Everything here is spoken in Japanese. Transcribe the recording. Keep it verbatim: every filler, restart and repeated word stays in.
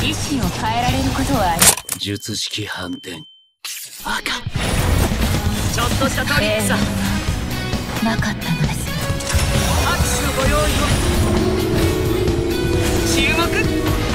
意志を変えられることは術式反転。赤ちょっとしたトリックさ、えー、なかったのです。拍手のご用意を注目。